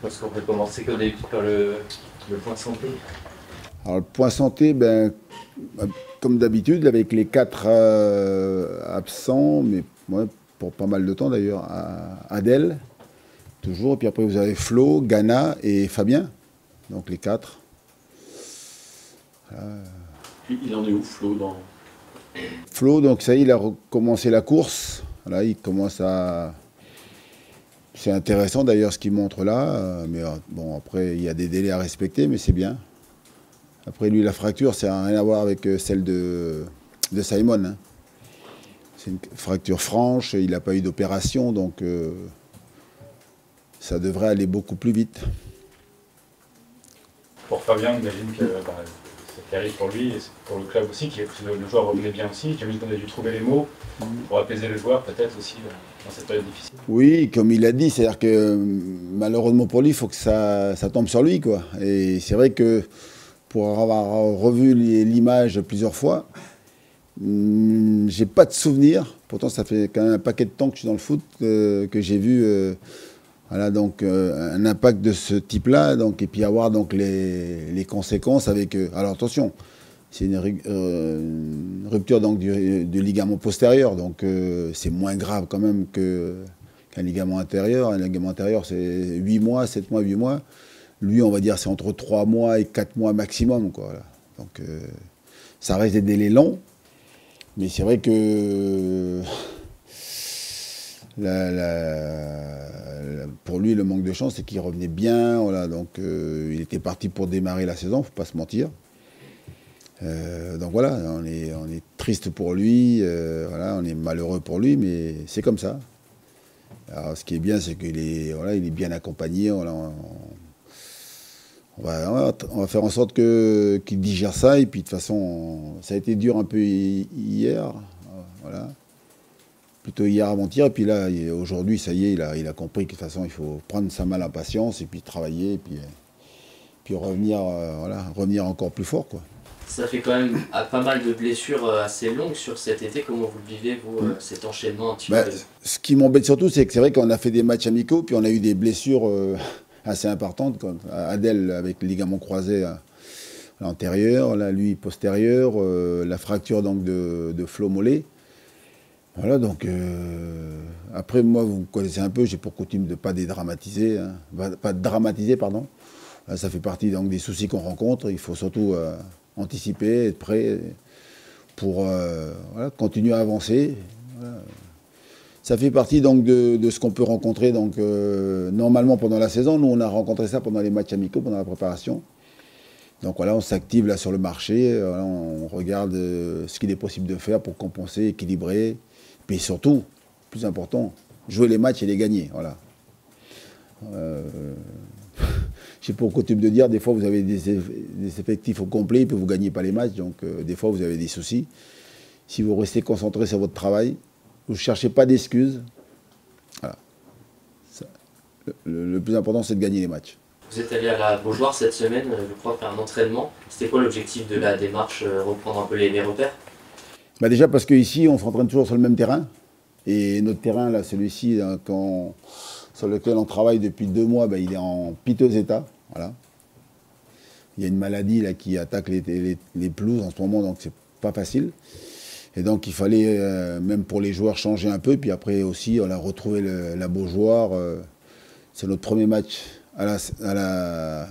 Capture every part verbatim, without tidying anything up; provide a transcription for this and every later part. Parce qu'on peut commencer comme d'habitude par le, le point santé. Alors le point santé, ben, comme d'habitude, avec les quatre euh, absents, mais ouais, pour pas mal de temps d'ailleurs, Adèle, toujours. Et puis après vous avez Flo, Ghana et Fabien, donc les quatre. Euh... Il en est où Flo dans... Flo, donc ça y est, il a recommencé la course. Là, il commence à... C'est intéressant d'ailleurs ce qu'il montre là, mais bon, après il y a des délais à respecter, mais c'est bien. Après lui, la fracture, ça n'a rien à voir avec celle de, de Simon. Hein. C'est une fracture franche, il n'a pas eu d'opération, donc euh, ça devrait aller beaucoup plus vite. Pour Fabien, on imagine que bah, c'est terrible pour lui et pour le club aussi, que le, le joueur revenait bien aussi. J'imagine qu'on a dû trouver les mots pour apaiser le joueur peut-être aussi. Bah. Difficile. Oui, comme il l'a dit, c'est-à-dire que malheureusement pour lui, il faut que ça, ça tombe sur lui, quoi. Et c'est vrai que pour avoir revu l'image plusieurs fois, hmm, j'ai pas de souvenir. Pourtant, ça fait quand même un paquet de temps que je suis dans le foot, euh, que j'ai vu euh, voilà, donc, euh, un impact de ce type-là, et puis avoir donc, les, les conséquences avec... Euh, alors attention, c'est une, euh, une rupture donc, du, du ligament postérieur, donc euh, c'est moins grave quand même que, qu'un ligament intérieur. Un ligament intérieur, c'est huit mois, sept mois, huit mois. Lui, on va dire, c'est entre trois mois et quatre mois maximum, quoi, voilà. Donc euh, ça reste des délais longs, mais c'est vrai que euh, la, la, la, pour lui, le manque de chance, c'est qu'il revenait bien. Voilà, donc euh, il était parti pour démarrer la saison, il ne faut pas se mentir. Euh, donc voilà, on est, on est triste pour lui, euh, voilà, on est malheureux pour lui, mais c'est comme ça. Alors ce qui est bien, c'est qu'il est, voilà, il est bien accompagné, voilà, on, on, va, on, va, on va faire en sorte que, qu'il digère ça, et puis de toute façon, on, ça a été dur un peu hier, voilà, plutôt hier avant-hier, et puis là, aujourd'hui, ça y est, il a, il a compris que de toute façon, il faut prendre sa mal en patience, et puis travailler, et puis, et puis revenir, euh, voilà, revenir encore plus fort, quoi. Ça fait quand même pas mal de blessures assez longues sur cet été. Comment vous le vivez, vous, mmh. cet enchaînement un petit bah, peu. Ce qui m'embête surtout, c'est que c'est vrai qu'on a fait des matchs amicaux, puis on a eu des blessures euh, assez importantes. Comme Adèle, avec le ligament croisé à l'antérieur, là, lui, postérieur, euh, la fracture donc, de, de Flo Mollet. Voilà, donc... Euh, après, moi, vous me connaissez un peu, j'ai pour coutume de ne pas dédramatiser. Hein, pas dramatiser, pardon. Là, ça fait partie donc, des soucis qu'on rencontre. Il faut surtout... Euh, anticiper, être prêt pour euh, voilà, continuer à avancer. Voilà. Ça fait partie donc de, de ce qu'on peut rencontrer donc, euh, normalement pendant la saison. Nous, on a rencontré ça pendant les matchs amicaux, pendant la préparation. Donc voilà, on s'active là sur le marché, voilà, on regarde euh, ce qu'il est possible de faire pour compenser, équilibrer. Puis surtout, plus important, jouer les matchs et les gagner. Voilà. Euh, J'ai pour coutume de dire, des fois vous avez des, eff des effectifs au complet, puis vous ne gagnez pas les matchs, donc euh, des fois vous avez des soucis. Si vous restez concentré sur votre travail, vous ne cherchez pas d'excuses. Voilà. Ça, le, le plus important, c'est de gagner les matchs. Vous êtes allé à la Beaujoire cette semaine, je crois, faire un entraînement. C'était quoi l'objectif de la démarche, euh, reprendre un peu les, les repères? Bah déjà parce qu'ici, on s'entraîne toujours sur le même terrain. Et notre terrain, là, celui-ci, hein, quand... sur lequel on travaille depuis deux mois, ben, il est en piteux état. Voilà. Il y a une maladie là, qui attaque les, les, les pelouses en ce moment, donc c'est pas facile. Et donc il fallait, euh, même pour les joueurs, changer un peu. Puis après aussi, on a retrouvé le, la Beaujoire. Euh, c'est notre premier match à la, à la,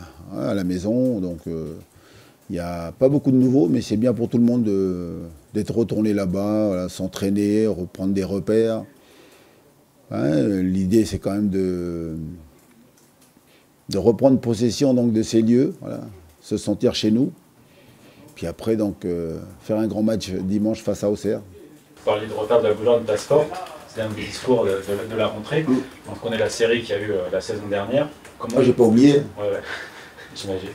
à la maison. Donc euh, il n'y a pas beaucoup de nouveaux, mais c'est bien pour tout le monde d'être retourné là-bas, voilà, s'entraîner, reprendre des repères. Hein, l'idée, c'est quand même de, de reprendre possession donc, de ces lieux, voilà, se sentir chez nous. Puis après, donc, euh, faire un grand match dimanche face à Auxerre. Vous parliez de retard de la Beaujoire de Passport, c'est un discours de, de, de la rentrée. Oui. Donc on est la série qu'il y a eu euh, la saison dernière. Comment Moi, j'ai pas oublié. Ouais, ouais. J'imagine.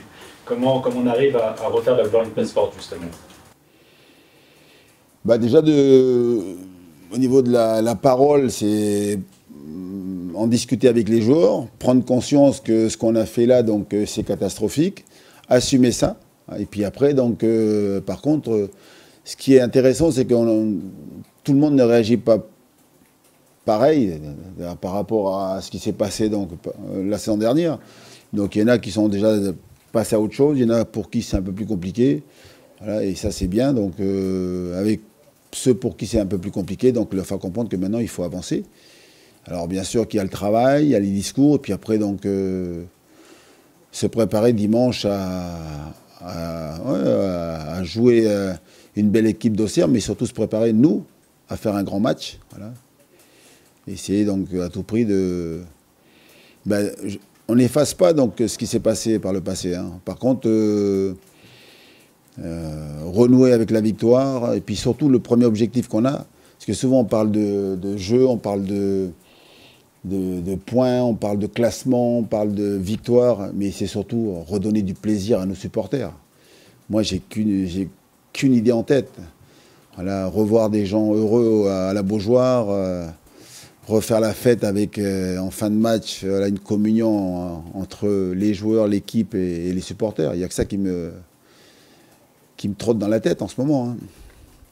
Comment, comment on arrive à, à refaire la Beaujoire de Passport, justement? Bah, déjà, de... Au niveau de la, la parole, c'est en discuter avec les joueurs, prendre conscience que ce qu'on a fait là, donc c'est catastrophique, assumer ça. Et puis après, donc, euh, par contre, ce qui est intéressant, c'est que on, tout le monde ne réagit pas pareil par rapport à ce qui s'est passé donc, la saison dernière. Donc il y en a qui sont déjà passés à autre chose, il y en a pour qui c'est un peu plus compliqué. Voilà, et ça c'est bien, donc euh, avec ceux pour qui c'est un peu plus compliqué, donc leur faire comprendre que maintenant il faut avancer. Alors bien sûr qu'il y a le travail, il y a les discours, et puis après donc euh, se préparer dimanche à, à, ouais, à jouer euh, une belle équipe d'Auxerre, mais surtout se préparer nous à faire un grand match. Voilà. Essayer donc à tout prix de... Ben, je... On n'efface pas donc ce qui s'est passé par le passé. Hein. Par contre, euh, euh, renouer avec la victoire, et puis surtout le premier objectif qu'on a, parce que souvent on parle de, de jeu, on parle de, de, de points, on parle de classement, on parle de victoire, mais c'est surtout redonner du plaisir à nos supporters. Moi, j'ai qu'une j'ai qu'une idée en tête. Voilà, revoir des gens heureux à, à La Beaujoire. Euh, refaire la fête avec, euh, en fin de match, euh, une communion euh, entre les joueurs, l'équipe et, et les supporters. Il n'y a que ça qui me, qui me trotte dans la tête en ce moment.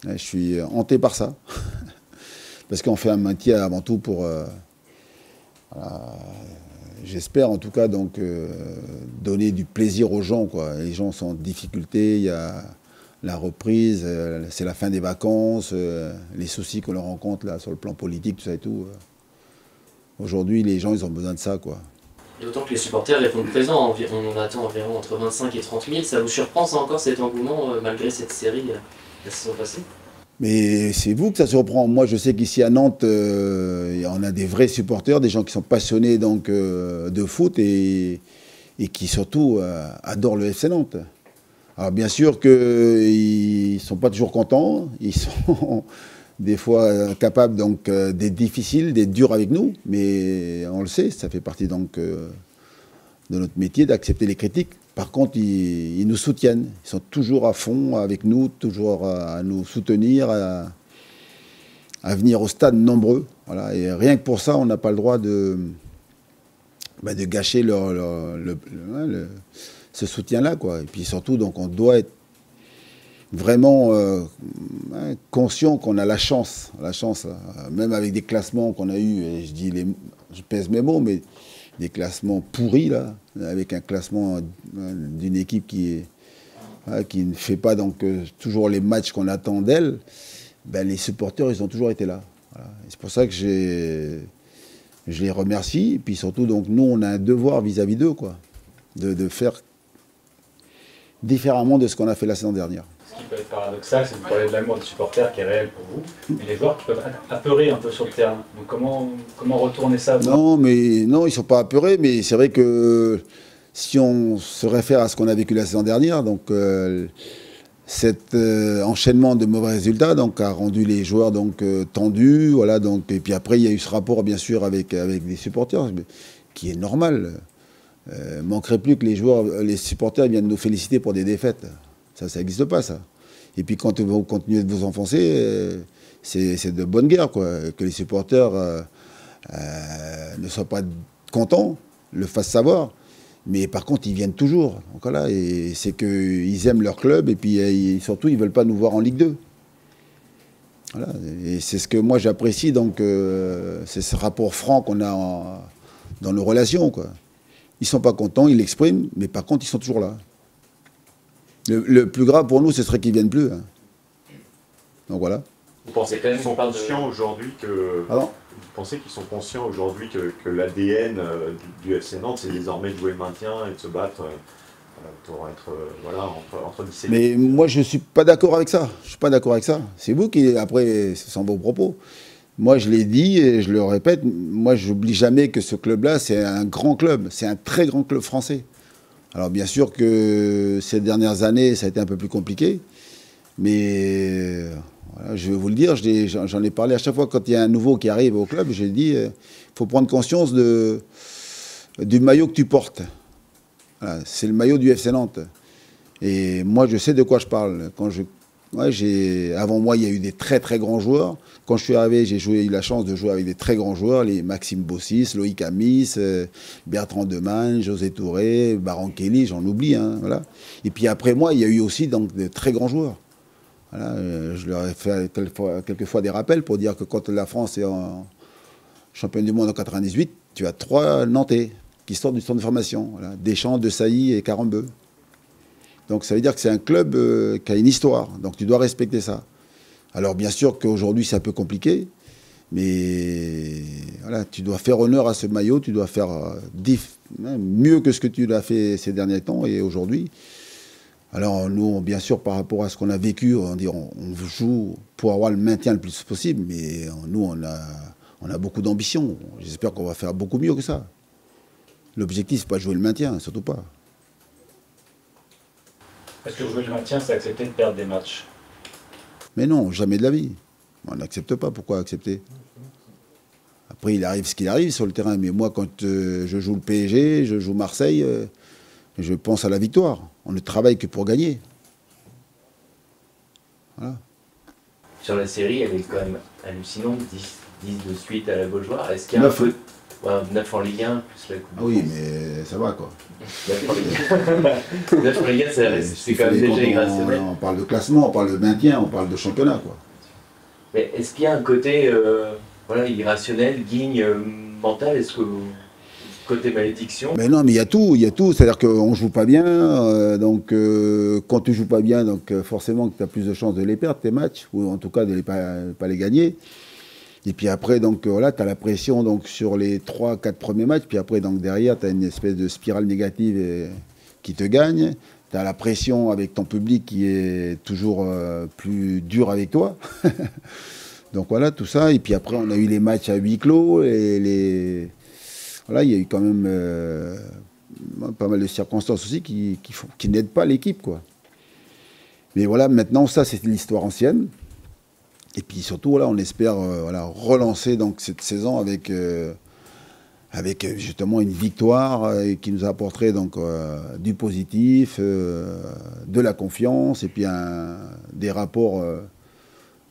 Hein. Je suis hanté par ça. Parce qu'on fait un métier avant tout pour, euh, voilà, j'espère en tout cas, donc, euh, donner du plaisir aux gens, quoi. Les gens sont en difficulté, il y a la reprise, euh, c'est la fin des vacances, euh, les soucis qu'on rencontre là, sur le plan politique, tout ça et tout. Euh. Aujourd'hui, les gens, ils ont besoin de ça, quoi. D'autant que les supporters répondent présents, on en attend environ entre vingt-cinq et trente mille. Ça vous surprend, ça, encore, cet engouement, euh, malgré cette série, euh, la saison passée? Mais c'est vous que ça surprend. Moi, je sais qu'ici, à Nantes, euh, on a des vrais supporters, des gens qui sont passionnés donc, euh, de foot et, et qui, surtout, euh, adorent le F C Nantes. Alors bien sûr qu'ils ne sont pas toujours contents, ils sont des fois capables donc d'être difficiles, d'être durs avec nous, mais on le sait, ça fait partie donc de notre métier d'accepter les critiques. Par contre, ils, ils nous soutiennent, ils sont toujours à fond avec nous, toujours à nous soutenir, à, à venir au stade nombreux. Voilà. Et rien que pour ça, on n'a pas le droit de, bah, de gâcher leur... leur, leur, leur, leur ce soutien-là, quoi. Et puis surtout, donc, on doit être vraiment euh, conscient qu'on a la chance, la chance, euh, même avec des classements qu'on a eus, et je, dis les, je pèse mes mots, mais des classements pourris, là, avec un classement d'une équipe qui, est, euh, qui ne fait pas donc, euh, toujours les matchs qu'on attend d'elle, ben, les supporters, ils ont toujours été là. Voilà. C'est pour ça que je les remercie, et puis surtout, donc, nous, on a un devoir vis-à-vis d'eux, quoi, de, de faire différemment de ce qu'on a fait la saison dernière. Ce qui peut être paradoxal, c'est de parler de l'amour des supporters qui est réel pour vous, mais les joueurs qui peuvent être apeurés un peu sur le terrain. Donc comment, comment retourner ça? Non, mais non, ils ne sont pas apeurés, mais c'est vrai que si on se réfère à ce qu'on a vécu la saison dernière, donc euh, cet euh, enchaînement de mauvais résultats donc, a rendu les joueurs donc, euh, tendus, voilà, donc, et puis après il y a eu ce rapport bien sûr avec, avec les supporters, qui est normal. Euh, manquerait plus que les joueurs, les supporters viennent nous féliciter pour des défaites. Ça, ça n'existe pas, ça. Et puis quand vous continuez de vous enfoncer, euh, c'est de bonne guerre, quoi. Que les supporters euh, euh, ne soient pas contents, le fassent savoir. Mais par contre, ils viennent toujours. Donc voilà, et c'est qu'ils aiment leur club et puis et surtout, ils ne veulent pas nous voir en Ligue deux. Voilà. Et c'est ce que moi j'apprécie, donc euh, c'est ce rapport franc qu'on a en, dans nos relations, quoi. Ils ne sont pas contents, ils l'expriment, mais par contre, ils sont toujours là. Le, le plus grave pour nous, ce serait qu'ils ne viennent plus. Hein. Donc voilà. Vous pensez qu'ils sont conscients aujourd'hui que... Pardon ? Vous pensez qu'ils sont conscients aujourd'hui que, que l'A D N du, du F C Nantes, c'est désormais de jouer le maintien et de se battre pour être voilà, entre, entre dix et dix. Mais moi, je ne suis pas d'accord avec ça. Je ne suis pas d'accord avec ça. C'est vous qui, après, ce sont vos propos. Moi, je l'ai dit et je le répète, moi, je n'oublie jamais que ce club-là, c'est un grand club, c'est un très grand club français. Alors, bien sûr que ces dernières années, ça a été un peu plus compliqué, mais voilà, je vais vous le dire, j'en ai parlé à chaque fois quand il y a un nouveau qui arrive au club, j'ai dit, il faut prendre conscience de, du maillot que tu portes. Voilà, c'est le maillot du F C Nantes. Et moi, je sais de quoi je parle. Quand je Ouais, avant moi, il y a eu des très très grands joueurs. Quand je suis arrivé, j'ai eu la chance de jouer avec des très grands joueurs, les Maxime Bossis, Loïc Amisse, euh, Bertrand Demange, José Touré, Baron Kelly, j'en oublie. Hein, voilà. Et puis après moi, il y a eu aussi donc, des très grands joueurs. Voilà, euh, je leur ai fait quelquefois, quelquefois des rappels pour dire que quand la France est en, champion du monde en quatre-vingt-dix-huit, tu as trois Nantais qui sortent du centre de formation. Voilà. Deschamps, De Sailly et Carambeu. Donc ça veut dire que c'est un club euh, qui a une histoire. Donc tu dois respecter ça. Alors bien sûr qu'aujourd'hui c'est un peu compliqué, mais voilà, tu dois faire honneur à ce maillot, tu dois faire euh, hein, mieux que ce que tu l'as fait ces derniers temps et aujourd'hui. Alors nous, on, bien sûr, par rapport à ce qu'on a vécu, on, dit, on, on joue pour avoir le maintien le plus possible, mais on, nous, on a, on a beaucoup d'ambition. J'espère qu'on va faire beaucoup mieux que ça. L'objectif, c'est pas de jouer le maintien, surtout pas. Est-ce que jouer le maintien, c'est accepter de perdre des matchs? Mais non, jamais de la vie. On n'accepte pas, pourquoi accepter? Après, il arrive ce qu'il arrive sur le terrain, mais moi, quand euh, je joue le P S G, je joue Marseille, euh, je pense à la victoire. On ne travaille que pour gagner. Voilà. Sur la série, elle est quand même hallucinante, dix, dix de suite à La Beaujoire. Est-ce qu'il y a neuf. Un peu... Ouais, neuf en Ligue un, plus la Coupe. Ah oui, mais ça va, quoi. neuf en Ligue un, c'est quand même déjà irrationnel. On, on parle de classement, on parle de maintien, on parle de championnat, quoi. Mais est-ce qu'il y a un côté euh, voilà, irrationnel, guigne, euh, mental? Est-ce que... Côté malédiction. Mais non, mais il y a tout, il y a tout. C'est-à-dire qu'on ne joue pas bien. Euh, donc, euh, quand tu ne joues pas bien, donc, euh, forcément, tu as plus de chances de les perdre, tes matchs, ou en tout cas de ne pas, pas les gagner. Et puis après, donc, euh, voilà, tu as la pression donc, sur les trois quatre premiers matchs. Puis après, donc, derrière, tu as une espèce de spirale négative et, qui te gagne. Tu as la pression avec ton public qui est toujours euh, plus dur avec toi. Donc voilà, tout ça. Et puis après, on a eu les matchs à huis clos et les... Voilà, il y a eu quand même euh, pas mal de circonstances aussi qui, qui, qui n'aident pas l'équipe, quoi. Mais voilà, maintenant, ça, c'est l'histoire ancienne. Et puis surtout, voilà, on espère euh, voilà, relancer donc, cette saison avec, euh, avec justement une victoire euh, qui nous apporterait donc, euh, du positif, euh, de la confiance et puis un, des rapports euh,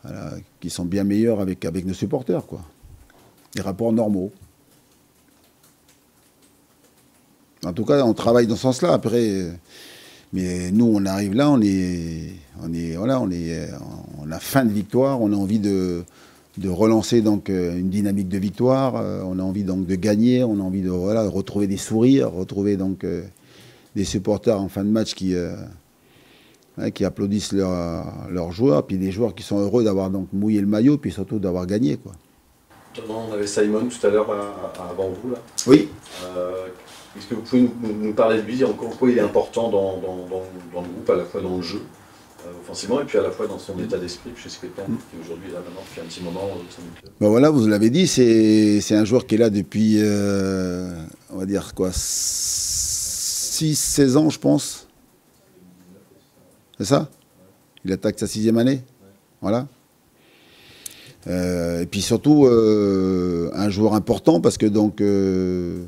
voilà, qui sont bien meilleurs avec, avec nos supporters, quoi. Des rapports normaux. En tout cas, on travaille dans ce sens-là. Après, mais nous, on arrive là, on est, on est, voilà, on est, on a faim de victoire, on a envie de, de relancer donc une dynamique de victoire, on a envie donc de gagner, on a envie de voilà, retrouver des sourires, retrouver donc euh, des supporters en fin de match qui, euh, qui applaudissent leurs leurs joueurs, puis des joueurs qui sont heureux d'avoir donc mouillé le maillot, puis surtout d'avoir gagné, quoi. On avait Simon tout à l'heure avant vous là. Oui. Euh, Est-ce que vous pouvez nous, nous parler de lui, dire encore pourquoi il est important dans, dans, dans, dans le groupe, à la fois dans le jeu, euh, offensivement, et puis à la fois dans son état d'esprit, chez ce qui aujourd'hui là maintenant depuis un petit moment. Euh, ben voilà, vous l'avez dit, c'est un joueur qui est là depuis, euh, on va dire quoi, six seize ans, je pense. C'est ça? Il attaque sa sixième année. Voilà. Euh, et puis surtout, euh, un joueur important, parce que donc... Euh,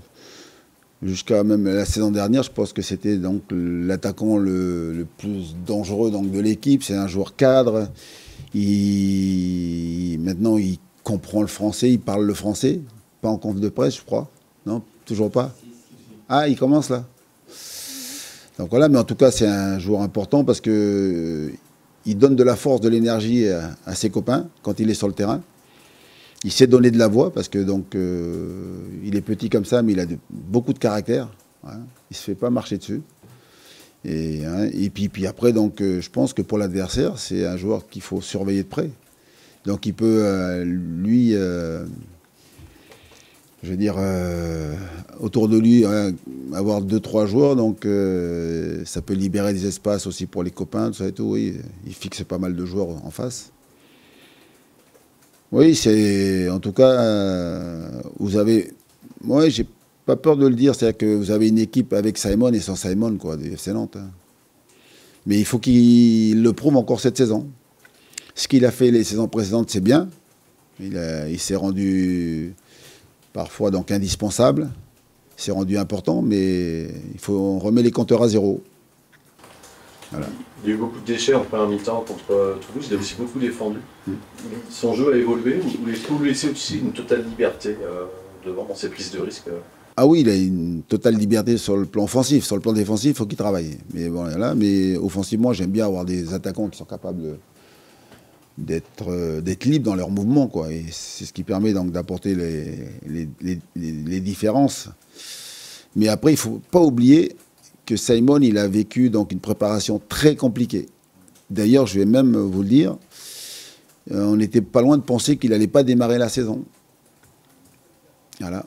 Jusqu'à même la saison dernière, je pense que c'était donc l'attaquant le, le plus dangereux donc de l'équipe. C'est un joueur cadre. Il, maintenant, il comprend le français, il parle le français. Pas en conf de presse, je crois. Non, toujours pas. Ah, il commence là. Donc voilà, mais en tout cas, c'est un joueur important parce que il donne de la force, de l'énergie à, à ses copains quand il est sur le terrain. Il s'est donné de la voix parce que donc euh, il est petit comme ça, mais il a de, beaucoup de caractère. Hein, il ne se fait pas marcher dessus. Et, hein, et puis, puis après, donc, euh, je pense que pour l'adversaire, c'est un joueur qu'il faut surveiller de près. Donc il peut, euh, lui, euh, je veux dire, euh, autour de lui, euh, avoir deux, trois joueurs. Donc euh, ça peut libérer des espaces aussi pour les copains, tout ça et tout. Oui, il fixe pas mal de joueurs en face. Oui, c'est en tout cas, euh, vous avez, moi, ouais, j'ai pas peur de le dire, c'est-à-dire que vous avez une équipe avec Simon et sans Simon, quoi, du F C Nantes. Hein. Mais il faut qu'il le prouve encore cette saison. Ce qu'il a fait les saisons précédentes, c'est bien. Il, il s'est rendu parfois donc indispensable, il s'est rendu important, mais il faut on remet les compteurs à zéro. Voilà. Il y a eu beaucoup de déchets en première mi-temps contre Toulouse, il a aussi beaucoup défendu. Mmh. Son jeu a évolué ou vous laissez aussi une totale liberté euh, devant ses prises de risque? Ah oui, il a une totale liberté sur le plan offensif. Sur le plan défensif, il faut qu'il travaille. Mais bon, là, mais offensivement, j'aime bien avoir des attaquants qui sont capables de, d'être euh, d'être libre dans leur mouvement, quoi. Et c'est ce qui permet donc d'apporter les, les, les, les différences. Mais après, il ne faut pas oublier que Simon, il a vécu donc une préparation très compliquée. D'ailleurs, je vais même vous le dire, euh, on n'était pas loin de penser qu'il n'allait pas démarrer la saison. Voilà.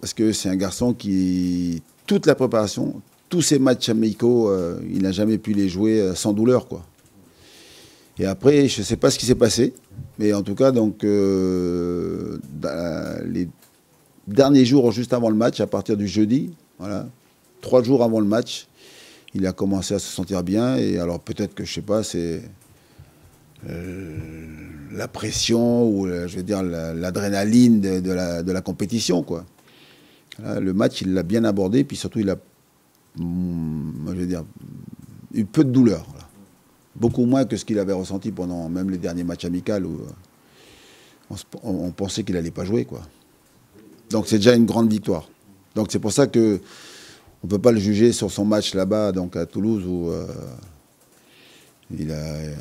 Parce que c'est un garçon qui, toute la préparation, tous ses matchs amicaux, euh, il n'a jamais pu les jouer euh, sans douleur, quoi. Et après, je ne sais pas ce qui s'est passé, mais en tout cas, donc, euh, les derniers jours, juste avant le match, à partir du jeudi, voilà, trois jours avant le match, il a commencé à se sentir bien. Et alors peut-être que, je ne sais pas, c'est euh, la pression ou, je veux dire, l'adrénaline de, de, la, de la compétition, quoi. Voilà, le match, il l'a bien abordé, puis surtout, il a, je veux dire, eu peu de douleur. Voilà. Beaucoup moins que ce qu'il avait ressenti pendant même les derniers matchs amicaux où on, on pensait qu'il n'allait pas jouer, quoi. Donc c'est déjà une grande victoire. Donc c'est pour ça que on ne peut pas le juger sur son match là-bas, donc à Toulouse, où euh, il a, euh,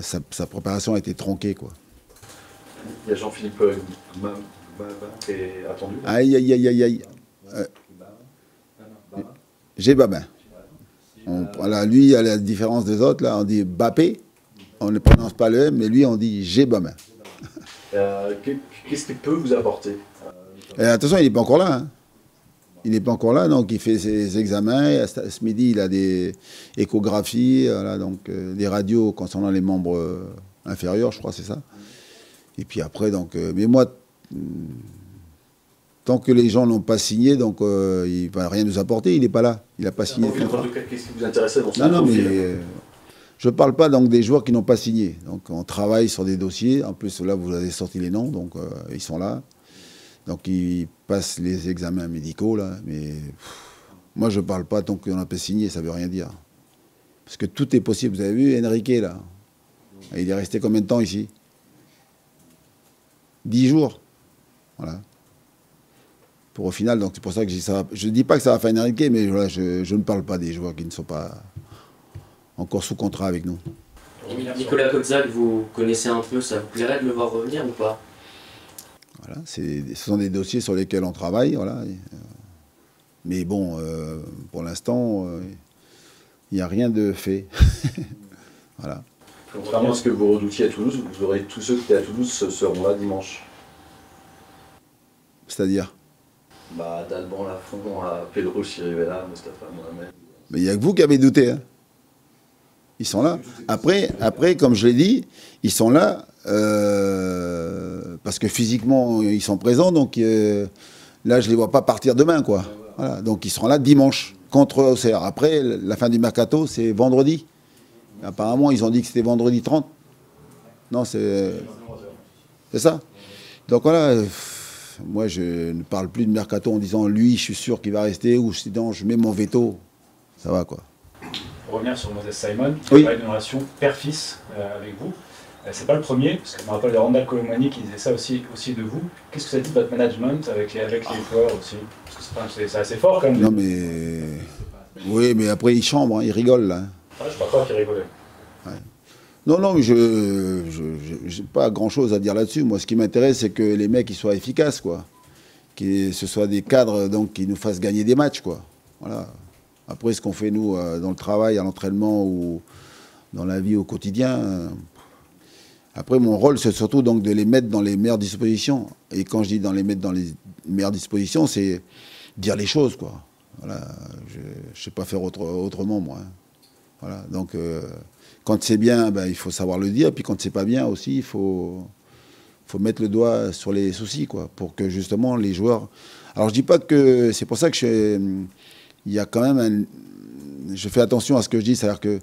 sa, sa préparation a été tronquée, quoi. Il y a Jean-Philippe Gbamin qui est attendu. Aïe, aïe, aïe, aïe, aïe. Euh, J'ai Gbamin. On, là, lui, à la différence des autres, là, on dit Mbappé, on ne prononce pas le M, mais lui, on dit Gbamin. Euh, Qu'est-ce qu'il peut vous apporter? euh, Attention, il n'est pas encore là. Hein. Il n'est pas encore là, donc il fait ses examens. Ce midi, il a des échographies, voilà, donc, euh, des radios concernant les membres euh, inférieurs, je crois, c'est ça. Et puis après, donc, euh, mais moi, tant que les gens n'ont pas signé, donc euh, il ne va rien nous apporter, il n'est pas là. Il n'a pas signé. Qu'est-ce qui vous intéressait dans ce Non, non, mais euh, je ne parle pas donc des joueurs qui n'ont pas signé. Donc on travaille sur des dossiers. En plus, là, vous avez sorti les noms, donc euh, ils sont là. Donc ils passent les examens médicaux, là. Mais pff, moi, je ne parle pas tant qu'on n'a pas signé, ça ne veut rien dire. Parce que tout est possible. Vous avez vu Enrique, là. Il est resté combien de temps ici? Dix jours. Voilà. Pour au final, donc c'est pour ça que ça, je ne dis pas que ça va faire Enrique, mais voilà, je, je ne parle pas des joueurs qui ne sont pas encore sous contrat avec nous. Nicolas Kozak, vous connaissez un peu, ça vous plairait de le voir revenir ou pas? Voilà, ce sont des dossiers sur lesquels on travaille, voilà. Mais bon, euh, pour l'instant, il euh, n'y a rien de fait. Voilà. Contrairement à ce que vous redoutiez à Toulouse, vous aurez tous ceux qui étaient à Toulouse seront là dimanche. C'est-à-dire? Bah, D'Alban Lafont à Pedro Chirivella, Mustapha Mohamed. Mais il n'y a que vous qui avez douté. Hein. Ils sont là. Après, après comme je l'ai dit, ils sont là euh, parce que physiquement, ils sont présents. Donc euh, là, je ne les vois pas partir demain, quoi. Voilà. Donc ils seront là dimanche contre Auxerre. Après, la fin du mercato, c'est vendredi. Apparemment, ils ont dit que c'était vendredi trente. Non, c'est... C'est ça. Donc voilà... Moi, je ne parle plus de mercato en disant « lui, je suis sûr qu'il va rester » ou « sinon, je mets mon veto ». Ça va, quoi. Pour revenir sur Moses Simon, il y a une relation père-fils euh, avec vous. Euh, c'est pas le premier, parce que je me rappelle de Randal Kolo Muani qui disait ça aussi, aussi de vous. Qu'est-ce que ça dit de votre management avec les, avec les ah. joueurs aussi? Parce que c'est assez fort, quand même. Non, mais... Oui, mais après, ils chambrent, hein, ils rigolent, là. Ah, je ne crois pas qu'ils rigolaient. Ouais. Non, non, mais je n'ai pas grand-chose à dire là-dessus. Moi, ce qui m'intéresse, c'est que les mecs ils soient efficaces, quoi. Que ce soit des cadres donc, qui nous fassent gagner des matchs, quoi. Voilà. Après, ce qu'on fait, nous, dans le travail, à l'entraînement ou dans la vie au quotidien... Après, mon rôle, c'est surtout donc, de les mettre dans les meilleures dispositions. Et quand je dis dans les mettre dans les meilleures dispositions, c'est dire les choses, quoi. Voilà. Je ne sais pas faire autre, autrement, moi. Hein. Voilà. Donc... Euh, quand c'est bien, ben, il faut savoir le dire. Puis quand c'est pas bien aussi, il faut, faut mettre le doigt sur les soucis, quoi, pour que justement les joueurs... Alors je dis pas que... C'est pour ça que je suis... Il y a quand même un... Je fais attention à ce que je dis, c'est-à-dire que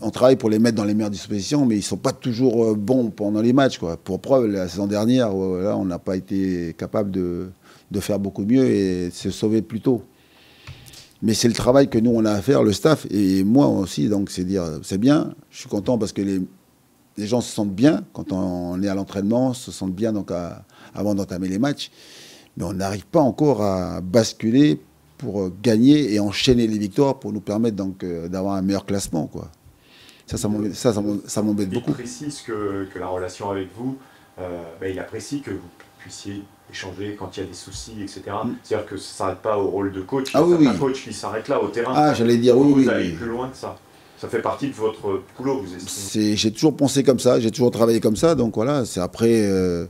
on travaille pour les mettre dans les meilleures dispositions, mais ils sont pas toujours bons pendant les matchs, quoi. Pour preuve, la saison dernière, là, on n'a pas été capable de, de faire beaucoup mieux et de se sauver plus tôt. Mais c'est le travail que nous, on a à faire, le staff, et moi aussi, donc c'est dire, c'est bien, je suis content parce que les, les gens se sentent bien quand on est à l'entraînement, se sentent bien donc à, avant d'entamer les matchs, mais on n'arrive pas encore à basculer pour gagner et enchaîner les victoires pour nous permettre donc euh, d'avoir un meilleur classement, quoi. Ça, ça m'embête ça, ça beaucoup. Il précise que, que la relation avec vous, euh, bah, il apprécie que vous puissiez échanger quand il y a des soucis, et cetera. Mm. C'est-à-dire que ça ne s'arrête pas au rôle de coach. Ah, oui, oui. Un coach qui s'arrête là, au terrain. Ah, j'allais dire oui. Vous oui, allez oui. plus loin que ça. Ça fait partie de votre boulot, vous estimez? J'ai toujours pensé comme ça, j'ai toujours travaillé comme ça. Donc voilà, c'est après... Euh...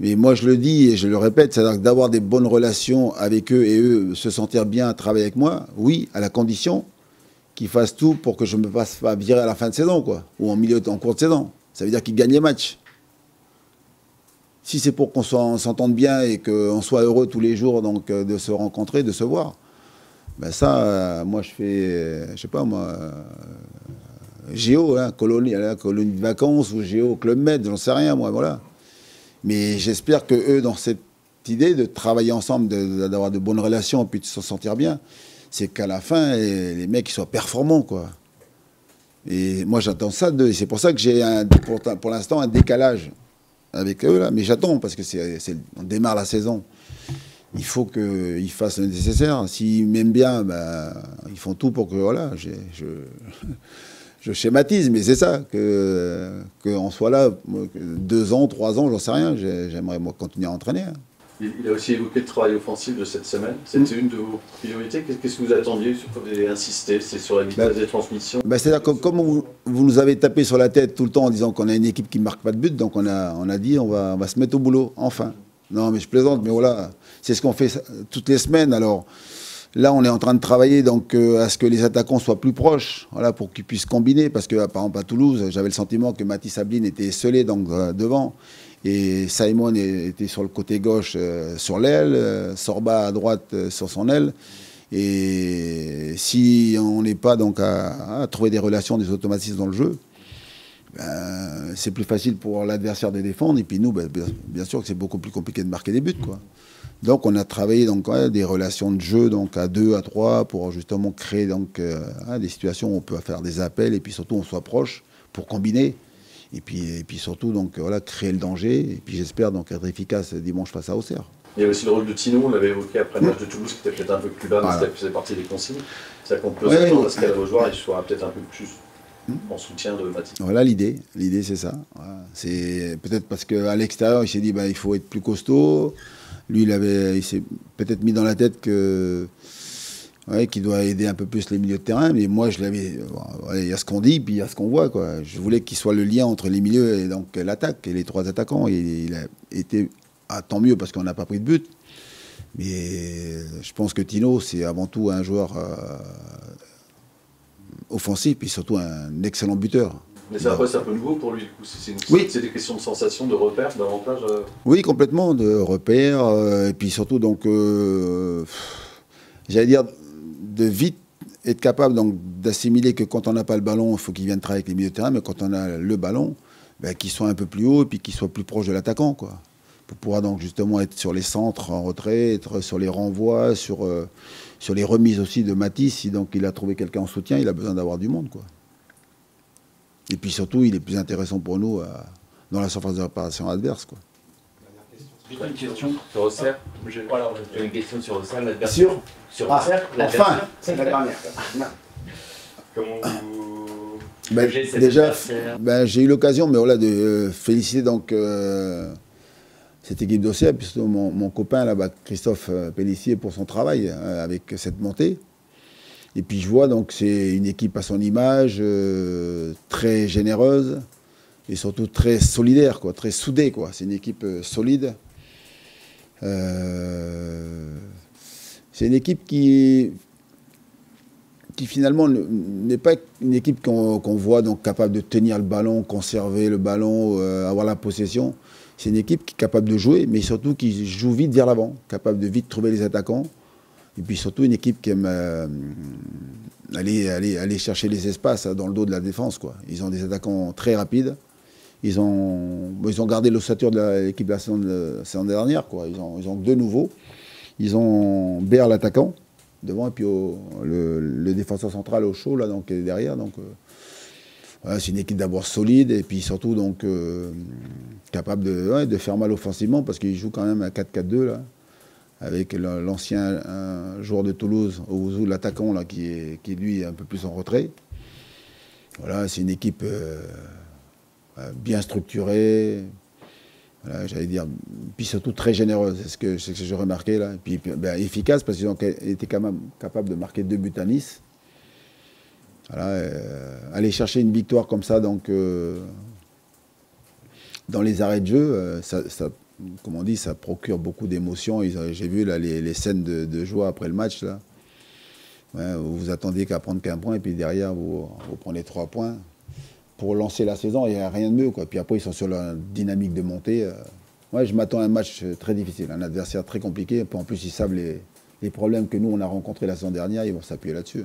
Mais moi, je le dis et je le répète, c'est-à-dire que d'avoir des bonnes relations avec eux et eux se sentir bien à travailler avec moi, oui, à la condition qu'ils fassent tout pour que je ne me fasse pas virer à la fin de saison, quoi, ou en milieu, en cours de saison. Ça veut dire qu'ils gagnent les matchs. Si c'est pour qu'on s'entende bien et qu'on soit heureux tous les jours donc, de se rencontrer, de se voir, ben ça, euh, moi, je fais, euh, je sais pas, moi, euh, Géo, hein, colonie, euh, colonie de vacances ou Géo Club Med, j'en sais rien, moi, voilà. Mais j'espère que eux, dans cette idée de travailler ensemble, d'avoir de, de, de bonnes relations, puis de se sentir bien, c'est qu'à la fin, les, les mecs ils soient performants, quoi. Et moi, j'attends ça d'eux. C'est pour ça que j'ai, pour, pour l'instant, un décalage avec eux, là. Mais j'attends, parce que c'est, c'est, on démarre la saison. Il faut qu'ils fassent le nécessaire. S'ils m'aiment bien, bah, ils font tout pour que, voilà, je... Je schématise, mais c'est ça, que qu'on soit là deux ans, trois ans, j'en sais rien, j'aimerais moi continuer à entraîner. Il a aussi évoqué le travail offensif de cette semaine, c'était mmh. une de vos priorités, qu'est-ce que vous attendiez, sur quoi vous avez insisté, c'est sur la vitesse bah, des transmissions bah C'est-à-dire que comme vous, vous nous avez tapé sur la tête tout le temps en disant qu'on a une équipe qui ne marque pas de but, donc on a, on a dit on va, on va se mettre au boulot, enfin. Non mais je plaisante, mais voilà, c'est ce qu'on fait toutes les semaines alors. Là, on est en train de travailler donc, euh, à ce que les attaquants soient plus proches, voilà, pour qu'ils puissent combiner. Parce que, par exemple, à Toulouse, j'avais le sentiment que Matisse Abline était scellé donc, euh, devant. Et Simon était sur le côté gauche euh, sur l'aile, euh, Sorba à droite euh, sur son aile. Et si on n'est pas donc, à, à trouver des relations, des automatismes dans le jeu, ben, c'est plus facile pour l'adversaire de défendre. Et puis nous, ben, bien sûr que c'est beaucoup plus compliqué de marquer des buts, quoi. Donc on a travaillé donc, ouais, des relations de jeu donc, à deux, à trois, pour justement créer donc, euh, des situations où on peut faire des appels et puis surtout on soit proche pour combiner. Et puis, et puis surtout donc, voilà, créer le danger et puis j'espère donc, être efficace dimanche face à Auxerre. Il y a aussi le rôle de Tino, on l'avait évoqué après le match de Toulouse qui était peut-être un peu plus bas, voilà. Mais ça faisait partie des consignes. C'est-à-dire qu'on peut ouais, s'attendre ouais, à ce qu'à La Beaujoire, il soit peut-être un peu plus... en soutien de Matisse. Voilà l'idée, l'idée c'est ça. Voilà. C'est peut-être parce qu'à l'extérieur il s'est dit bah, il faut être plus costaud. Lui il avait, il s'est peut-être mis dans la tête que ouais, qu'il doit aider un peu plus les milieux de terrain. Mais moi je l'avais, bon, il y a ce qu'on dit puis il y a ce qu'on voit quoi. Je voulais qu'il soit le lien entre les milieux et donc l'attaque et les trois attaquants. Et il a été, ah, tant mieux parce qu'on n'a pas pris de but. Mais je pense que Tino c'est avant tout un joueur. Euh, offensif et surtout un excellent buteur. Mais ça après c'est un peu nouveau pour lui, c'est oui. des questions de sensation, de repères, davantage euh... Oui, complètement, de repères, euh, et puis surtout donc, euh, j'allais dire, de vite être capable donc d'assimiler que quand on n'a pas le ballon, il faut qu'il vienne travailler avec les milieux de terrain, mais quand on a le ballon, bah, qu'il soit un peu plus haut et puis qu'il soit plus proche de l'attaquant, quoi. Pour pouvoir donc justement être sur les centres en retrait, être sur les renvois, sur, euh, sur les remises aussi de Matisse. Si donc il a trouvé quelqu'un en soutien, il a besoin d'avoir du monde, quoi. Et puis surtout, il est plus intéressant pour nous euh, dans la surface de réparation adverse, quoi. J'ai une question sur Auxerre. J'ai une question sur Auxerre, l'adversaire. Sur, sur Auxerre, ah, enfin, c'est la dernière. Comment vous... Ben, déjà, ben, j'ai eu l'occasion, mais voilà, de euh, féliciter donc... Euh, cette équipe d'Auxerre, puis surtout mon, mon copain là-bas, Christophe Pelissier, pour son travail euh, avec cette montée. Et puis je vois donc c'est une équipe à son image, euh, très généreuse et surtout très solidaire, quoi, très soudée, quoi. C'est une équipe euh, solide. Euh, c'est une équipe qui, qui finalement n'est pas une équipe qu'on qu'on voit donc capable de tenir le ballon, conserver le ballon, euh, avoir la possession. C'est une équipe qui est capable de jouer, mais surtout qui joue vite vers l'avant, capable de vite trouver les attaquants. Et puis surtout une équipe qui aime euh, aller, aller, aller chercher les espaces dans le dos de la défense, quoi. Ils ont des attaquants très rapides. Ils ont, ils ont gardé l'ossature de l'équipe de la saison, de la saison dernière, quoi. Ils ont, ils ont deux nouveaux. Ils ont Ber l'attaquant devant et puis au, le, le défenseur central au chaud, là, donc, est derrière. Donc, euh, voilà, c'est une équipe d'abord solide et puis surtout donc... Euh, capable de, ouais, de faire mal offensivement parce qu'il joue quand même à quatre quatre deux là, avec l'ancien joueur de Toulouse, Ouzou, l'attaquant là qui est qui lui est un peu plus en retrait. Voilà, c'est une équipe euh, bien structurée, voilà, j'allais dire, puis surtout très généreuse, c'est ce que, ce que j'ai remarqué là. Et puis ben, efficace, parce qu'ils ont été quand même capables de marquer deux buts à Nice. Voilà, euh, aller chercher une victoire comme ça, donc euh, dans les arrêts de jeu, euh, ça, ça, comme on dit, ça procure beaucoup d'émotions. J'ai vu là, les, les scènes de, de joie après le match là. Ouais, vous vous attendiez qu'à prendre qu'un point, et puis derrière, vous, vous prenez trois points. Pour lancer la saison, il n'y a rien de mieux, quoi. Puis après, ils sont sur leur dynamique de montée. Ouais, je m'attends à un match très difficile, un adversaire très compliqué. En plus, ils savent les, les problèmes que nous, on a rencontrés la saison dernière, ils vont s'appuyer là-dessus.